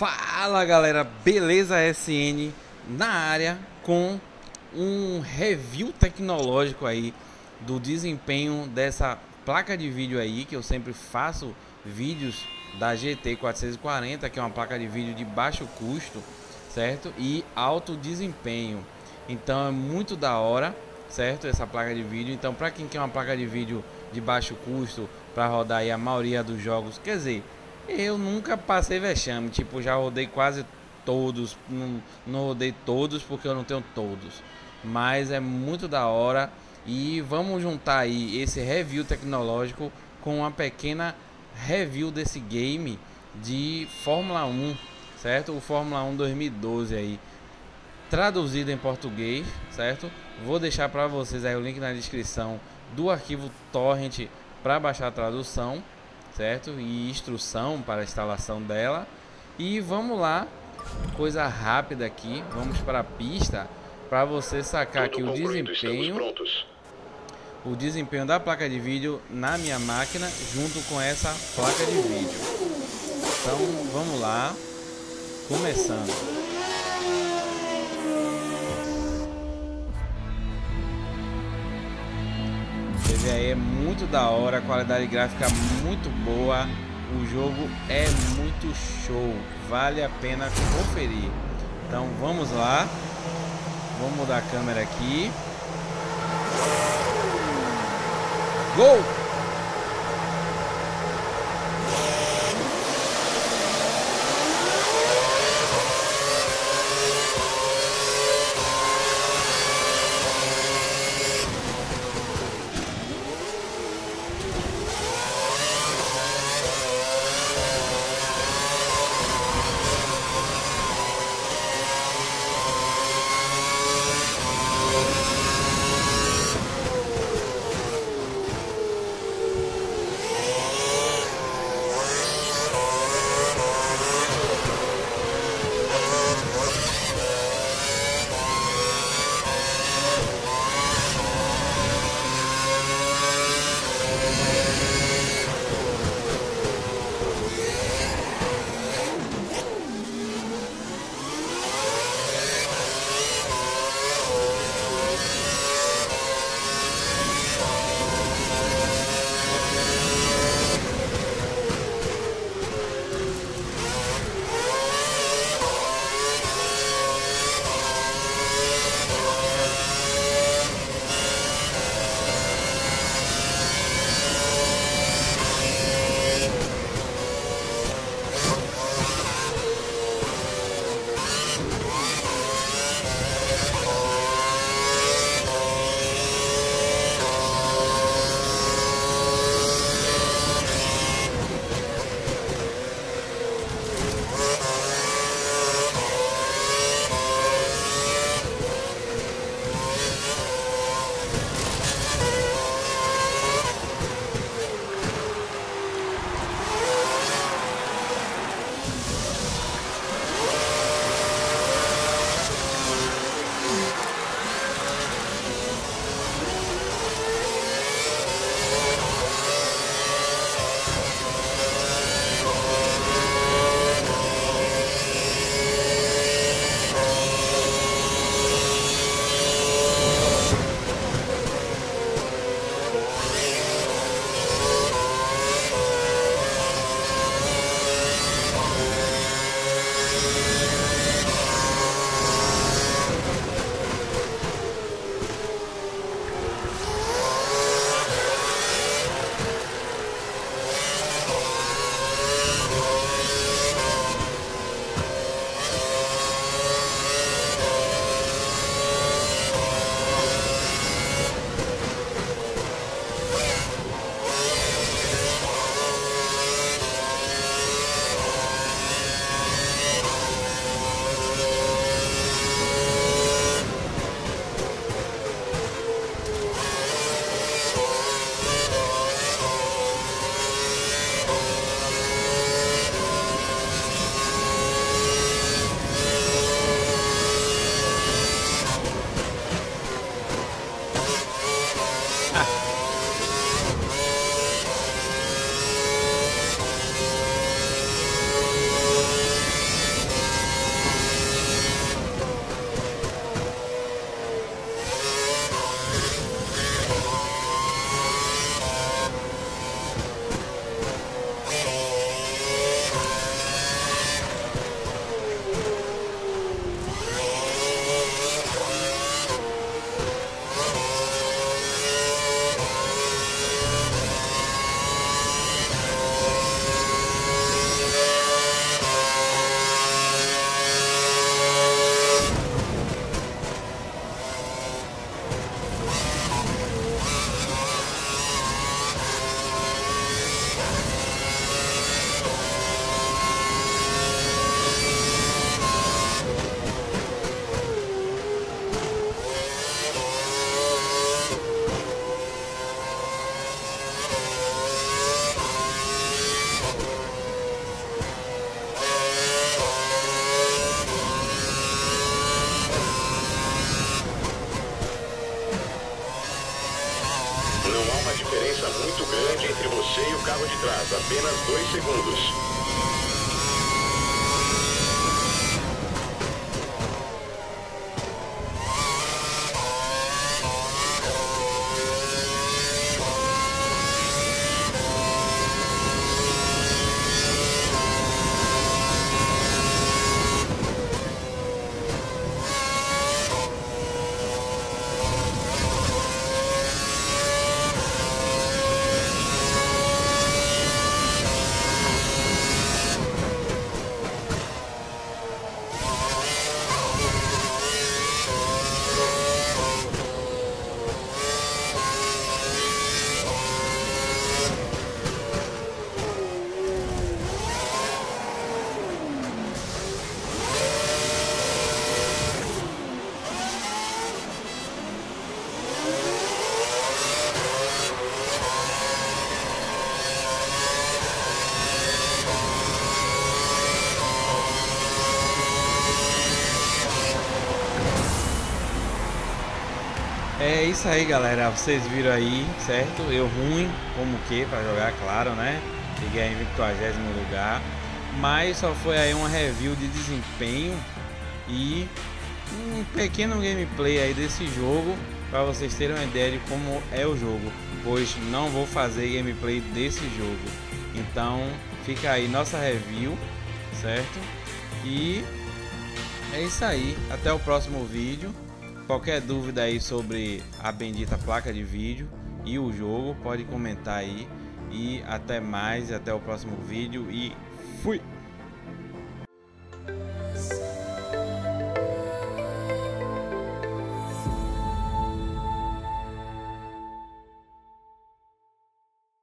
Fala galera, beleza? SN na área com um review tecnológico aí do desempenho dessa placa de vídeo aí, que eu sempre faço vídeos da GT440, que é uma placa de vídeo de baixo custo, certo? E alto desempenho. Então é muito da hora, certo? Essa placa de vídeo. Então, para quem quer uma placa de vídeo de baixo custo para rodar aí a maioria dos jogos, quer dizer, eu nunca passei vexame, tipo, já rodei quase todos, não rodei todos porque eu não tenho todos, mas é muito da hora. E vamos juntar aí esse review tecnológico com uma pequena review desse game de Fórmula 1, certo? O Fórmula 1 2012 aí, traduzido em português, certo? Vou deixar para vocês aí o link na descrição do arquivo torrent para baixar a tradução, certo? E instrução para a instalação dela. E vamos lá, coisa rápida aqui, vamos para a pista para você sacar aqui o desempenho, da placa de vídeo na minha máquina junto com essa placa de vídeo. Então vamos lá, começando. Você vê aí, é muito da hora, a qualidade gráfica muito boa, o jogo é muito show, vale a pena conferir. Então vamos lá, vamos mudar a câmera aqui. Gol! carro de trás, apenas 2 segundos. É isso aí, galera, vocês viram aí, certo? Eu ruim, como que, pra jogar, claro, né? Liguei aí em 20º lugar. Mas só foi aí uma review de desempenho e um pequeno gameplay aí desse jogo, pra vocês terem uma ideia de como é o jogo, pois não vou fazer gameplay desse jogo. Então fica aí nossa review, certo? E é isso aí, até o próximo vídeo. Qualquer dúvida aí sobre a bendita placa de vídeo e o jogo, pode comentar aí. E até mais, até o próximo vídeo e fui!